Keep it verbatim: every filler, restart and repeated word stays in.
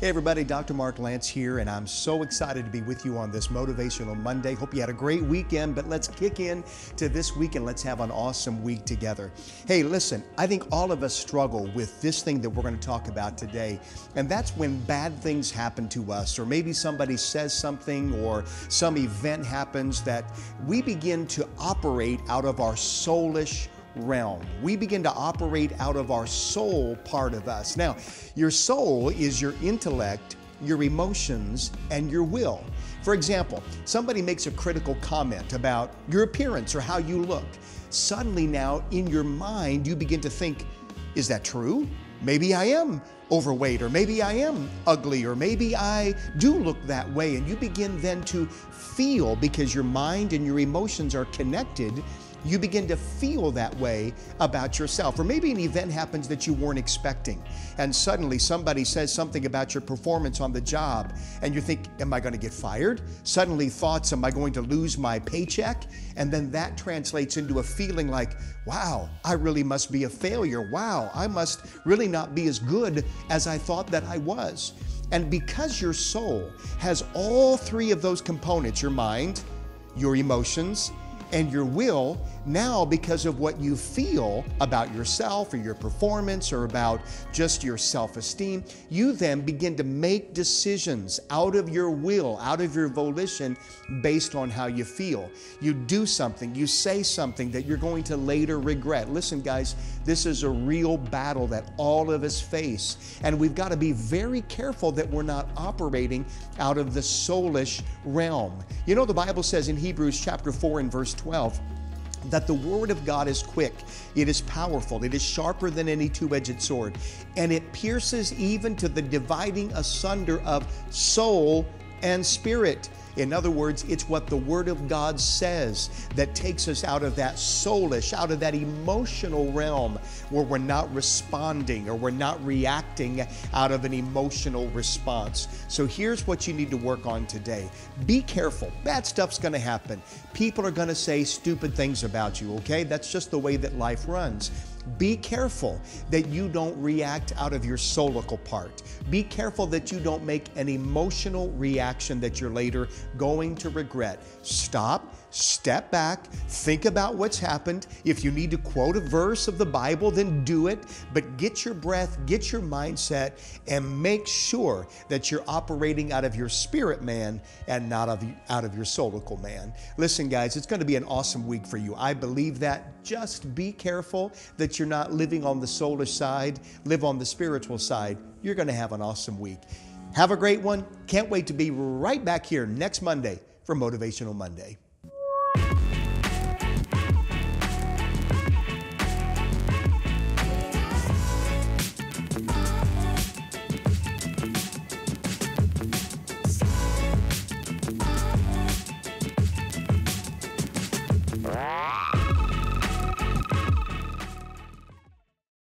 Hey everybody, Doctor Mark Lantz here, and I'm so excited to be with you on this Motivational Monday. Hope you had a great weekend, but let's kick in to this week and let's have an awesome week together. Hey, listen, I think all of us struggle with this thing that we're going to talk about today, and that's when bad things happen to us, or maybe somebody says something or some event happens that we begin to operate out of our soulish realm. We begin to operate out of our soul part of us. Now, your soul is your intellect, your emotions, and your will. For example, somebody makes a critical comment about your appearance or how you look. Suddenly now, in your mind, you begin to think, is that true? Maybe I am overweight, or maybe I am ugly, or maybe I do look that way. And you begin then to feel, because your mind and your emotions are connected, you begin to feel that way about yourself. Or maybe an event happens that you weren't expecting, and suddenly somebody says something about your performance on the job, and you think, am I going to get fired? Suddenly thoughts, am I going to lose my paycheck? And then that translates into a feeling like, wow, I really must be a failure. Wow, I must really not be as good as I thought that I was. And because your soul has all three of those components, your mind, your emotions, and your will, now because of what you feel about yourself or your performance or about just your self-esteem, you then begin to make decisions out of your will, out of your volition, based on how you feel. You do something, you say something that you're going to later regret. Listen guys, this is a real battle that all of us face, and we've got to be very careful that we're not operating out of the soulish realm. You know, the Bible says in Hebrews chapter four and verse twelve, that the word of God is quick, it is powerful, it is sharper than any two-edged sword, and it pierces even to the dividing asunder of soul and spirit. In other words, it's what the Word of God says that takes us out of that soulish, out of that emotional realm where we're not responding or we're not reacting out of an emotional response. So here's what you need to work on today. Be careful. Bad stuff's going to happen. People are going to say stupid things about you, okay? That's just the way that life runs. Be careful that you don't react out of your soulical part. Be careful that you don't make an emotional reaction that you're later going to regret. Stop, step back, think about what's happened. If you need to quote a verse of the Bible, then do it, but get your breath, get your mindset, and make sure that you're operating out of your spirit man and not of, out of your soulical man. Listen guys, it's going to be an awesome week for you. I believe that. Just be careful that you you're not living on the soulish side, live on the spiritual side. You're going to have an awesome week. Have a great one. Can't wait to be right back here next Monday for Motivational Monday.